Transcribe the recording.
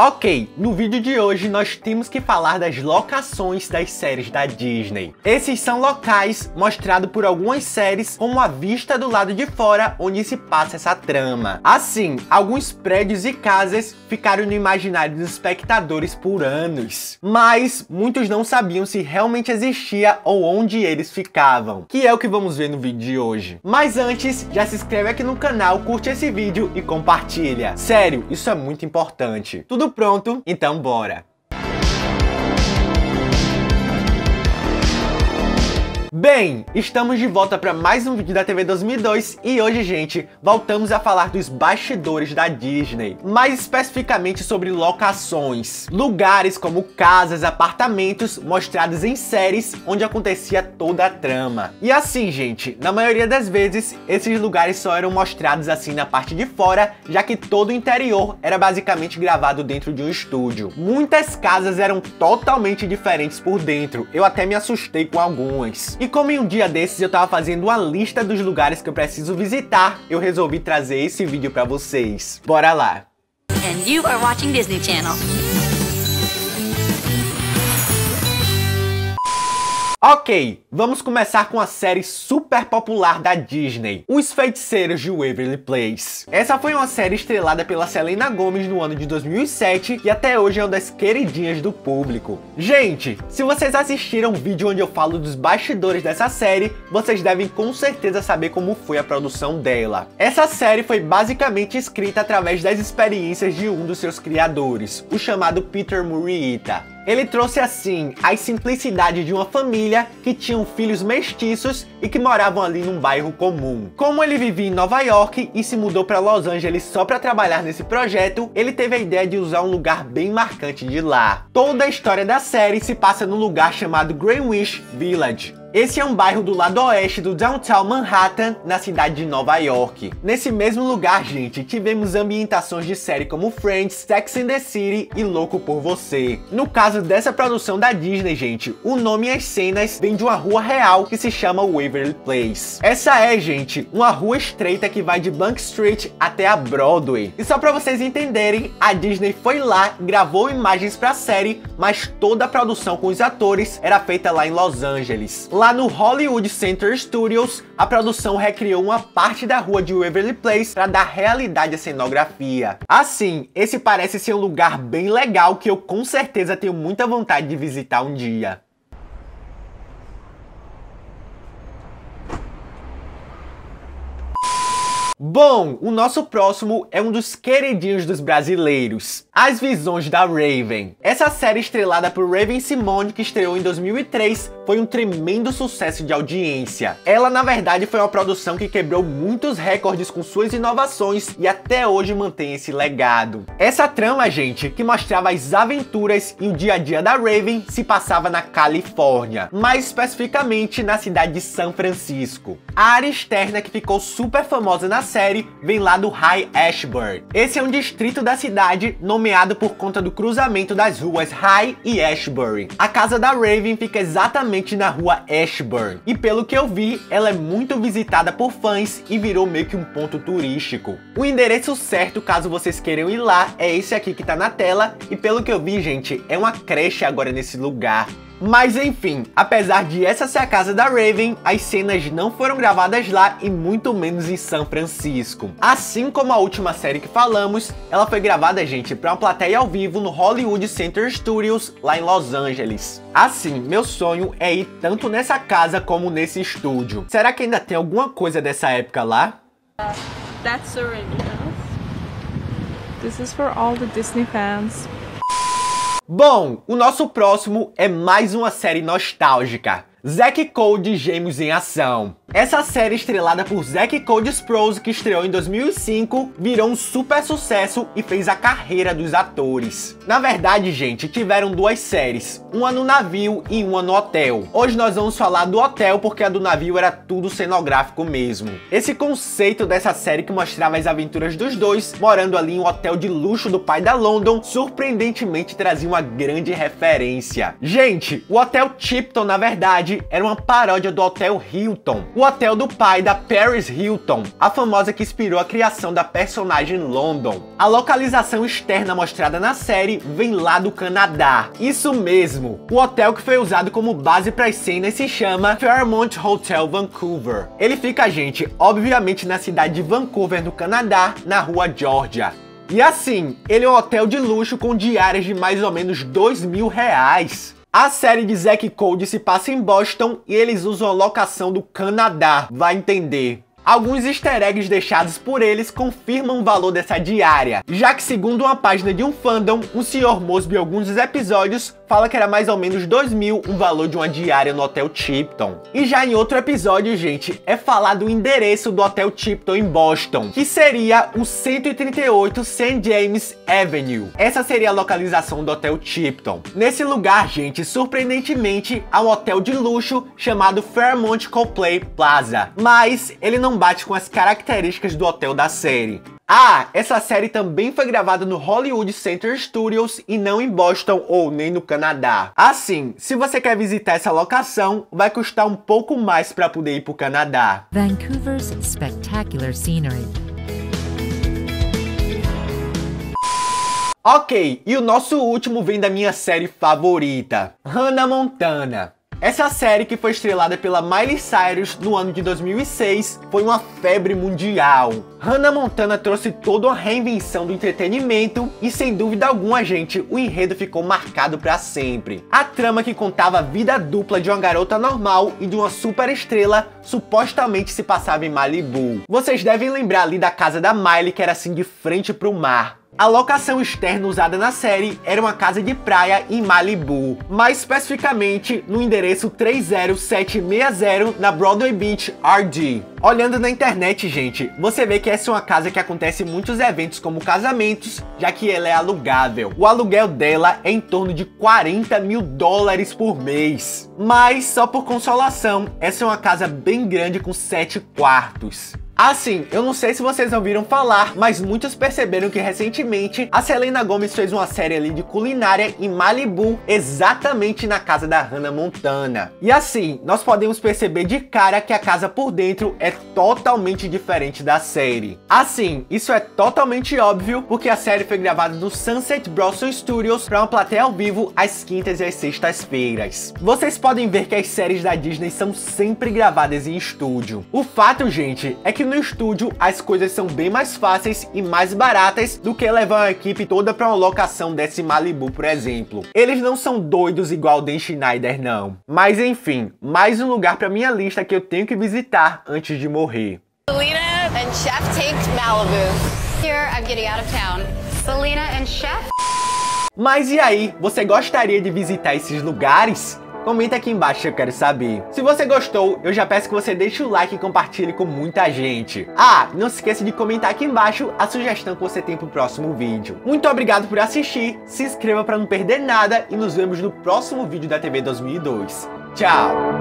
Ok, no vídeo de hoje nós temos que falar das locações das séries da Disney. Esses são locais mostrados por algumas séries, como a vista do lado de fora onde se passa essa trama. Assim, alguns prédios e casas ficaram no imaginário dos espectadores por anos, mas muitos não sabiam se realmente existia ou onde eles ficavam, que é o que vamos ver no vídeo de hoje. Mas antes, já se inscreve aqui no canal, curte esse vídeo e compartilha. Sério, isso é muito importante. Tudo pronto? Então bora! Bem, estamos de volta para mais um vídeo da TV 2002 e hoje, gente, voltamos a falar dos bastidores da Disney, mais especificamente sobre locações, lugares como casas, apartamentos mostrados em séries onde acontecia toda a trama. E assim, gente, na maioria das vezes, esses lugares só eram mostrados assim na parte de fora, já que todo o interior era basicamente gravado dentro de um estúdio. Muitas casas eram totalmente diferentes por dentro, eu até me assustei com algumas. E como em um dia desses eu tava fazendo uma lista dos lugares que eu preciso visitar, eu resolvi trazer esse vídeo pra vocês. Bora lá! And you are watching Disney Channel. Ok, vamos começar com a série super popular da Disney, Os Feiticeiros de Waverly Place. Essa foi uma série estrelada pela Selena Gomez no ano de 2007 e até hoje é uma das queridinhas do público. Gente, se vocês assistiram o vídeo onde eu falo dos bastidores dessa série, vocês devem com certeza saber como foi a produção dela. Essa série foi basicamente escrita através das experiências de um dos seus criadores, o chamado Peter Murrieta. Ele trouxe assim a simplicidade de uma família que tinham filhos mestiços e que moravam ali num bairro comum. Como ele vivia em Nova York e se mudou para Los Angeles só para trabalhar nesse projeto, ele teve a ideia de usar um lugar bem marcante de lá. Toda a história da série se passa num lugar chamado Greenwich Village. Esse é um bairro do lado oeste do Downtown Manhattan, na cidade de Nova York. Nesse mesmo lugar, gente, tivemos ambientações de série como Friends, Sex and the City e Louco por Você. No caso dessa produção da Disney, gente, o nome e as cenas vêm de uma rua real que se chama Waverly Place. Essa é, gente, uma rua estreita que vai de Bank Street até a Broadway. E só pra vocês entenderem, a Disney foi lá, gravou imagens pra série, mas toda a produção com os atores era feita lá em Los Angeles. Lá no Hollywood Center Studios, a produção recriou uma parte da rua de Waverly Place para dar realidade à cenografia. Assim, esse parece ser um lugar bem legal que eu com certeza tenho muita vontade de visitar um dia. Bom, o nosso próximo é um dos queridinhos dos brasileiros, As Visões da Raven. Essa série estrelada por Raven Simone, que estreou em 2003, foi um tremendo sucesso de audiência. Ela, na verdade, foi uma produção que quebrou muitos recordes com suas inovações e até hoje mantém esse legado. Essa trama, gente, que mostrava as aventuras e o dia a dia da Raven, se passava na Califórnia, mais especificamente na cidade de San Francisco. A área externa que ficou super famosa na série vem lá do Haight-Ashbury. Esse é um distrito da cidade nomeado por conta do cruzamento das ruas High e Ashbury. A casa da Raven fica exatamente na rua Ashbury e, pelo que eu vi, ela é muito visitada por fãs e virou meio que um ponto turístico. O endereço certo, caso vocês queiram ir lá, é esse aqui que tá na tela e, pelo que eu vi, gente, é uma creche agora nesse lugar. Mas enfim, apesar de essa ser a casa da Raven, as cenas não foram gravadas lá e muito menos em São Francisco. Assim como a última série que falamos, ela foi gravada, gente, para uma plateia ao vivo no Hollywood Center Studios, lá em Los Angeles. Assim, meu sonho é ir tanto nessa casa como nesse estúdio. Será que ainda tem alguma coisa dessa época lá? That's the Raven house. This is for all the Disney fans. Bom, o nosso próximo é mais uma série nostálgica, Zack e Cody Gêmeos em Ação. Essa série estrelada por Zack e Cody Sprouse, que estreou em 2005, virou um super sucesso e fez a carreira dos atores. Na verdade, gente, tiveram duas séries, uma no navio e uma no hotel. Hoje nós vamos falar do hotel porque a do navio era tudo cenográfico mesmo. Esse conceito dessa série que mostrava as aventuras dos dois, morando ali em um hotel de luxo do pai da London, surpreendentemente trazia uma grande referência. Gente, o Hotel Tipton, na verdade, Airbury era uma paródia do Hotel Hilton, o hotel do pai da Paris Hilton, a famosa que inspirou a criação da personagem London. A localização externa mostrada na série vem lá do Canadá. Isso mesmo, o hotel que foi usado como base para as cenas se chama Fairmont Hotel Vancouver. Ele fica, gente, obviamente na cidade de Vancouver, no Canadá, na rua Georgia. E assim, ele é um hotel de luxo com diárias de mais ou menos R$2.000. A série de Zack e Cody se passa em Boston e eles usam a locação do Canadá, vai entender. Alguns easter eggs deixados por eles confirmam o valor dessa diária, já que, segundo uma página de um fandom, o Sr. Mosby em alguns dos episódios fala que era mais ou menos R$2.000 o valor de uma diária no Hotel Tipton. E já em outro episódio, gente, é falado o endereço do Hotel Tipton em Boston, que seria o 138 St. James Avenue. Essa seria a localização do Hotel Tipton. Nesse lugar, gente, surpreendentemente, há um hotel de luxo chamado Fairmont Copley Plaza, mas ele não bate com as características do hotel da série. Ah, essa série também foi gravada no Hollywood Center Studios e não em Boston ou nem no Canadá. Assim, se você quer visitar essa locação, vai custar um pouco mais para poder ir pro Canadá. Vancouver's spectacular scenery. Ok, e o nosso último vem da minha série favorita, Hannah Montana. Essa série, que foi estrelada pela Miley Cyrus no ano de 2006, foi uma febre mundial. Hannah Montana trouxe toda uma reinvenção do entretenimento e, sem dúvida alguma, gente, o enredo ficou marcado para sempre. A trama, que contava a vida dupla de uma garota normal e de uma superestrela, supostamente se passava em Malibu. Vocês devem lembrar ali da casa da Miley, que era assim de frente pro mar. A locação externa usada na série era uma casa de praia em Malibu, mais especificamente no endereço 30760 na Broadway Beach, RD. Olhando na internet, gente, você vê que essa é uma casa que acontece em muitos eventos como casamentos, já que ela é alugável. O aluguel dela é em torno de US$40.000 por mês. Mas, só por consolação, essa é uma casa bem grande com 7 quartos. Assim, eu não sei se vocês ouviram falar, mas muitos perceberam que recentemente a Selena Gomez fez uma série ali de culinária em Malibu, exatamente na casa da Hannah Montana. E assim, nós podemos perceber de cara que a casa por dentro é totalmente diferente da série. Assim, isso é totalmente óbvio, porque a série foi gravada no Sunset Bronson Studios para uma plateia ao vivo às quintas e às sextas-feiras. Vocês podem ver que as séries da Disney são sempre gravadas em estúdio. O fato, gente, é que no estúdio as coisas são bem mais fáceis e mais baratas do que levar a equipe toda para uma locação desse Malibu, por exemplo. Eles não são doidos igual Dan Schneider, não. Mas enfim, mais um lugar para minha lista que eu tenho que visitar antes de morrer. Selena and Chef take Malibu. Here I'm getting out of town. Selena and Chef. Mas e aí, você gostaria de visitar esses lugares? Comenta aqui embaixo, eu quero saber. Se você gostou, eu já peço que você deixe o like e compartilhe com muita gente. Ah, não se esqueça de comentar aqui embaixo a sugestão que você tem pro próximo vídeo. Muito obrigado por assistir, se inscreva para não perder nada e nos vemos no próximo vídeo da TV 2002. Tchau!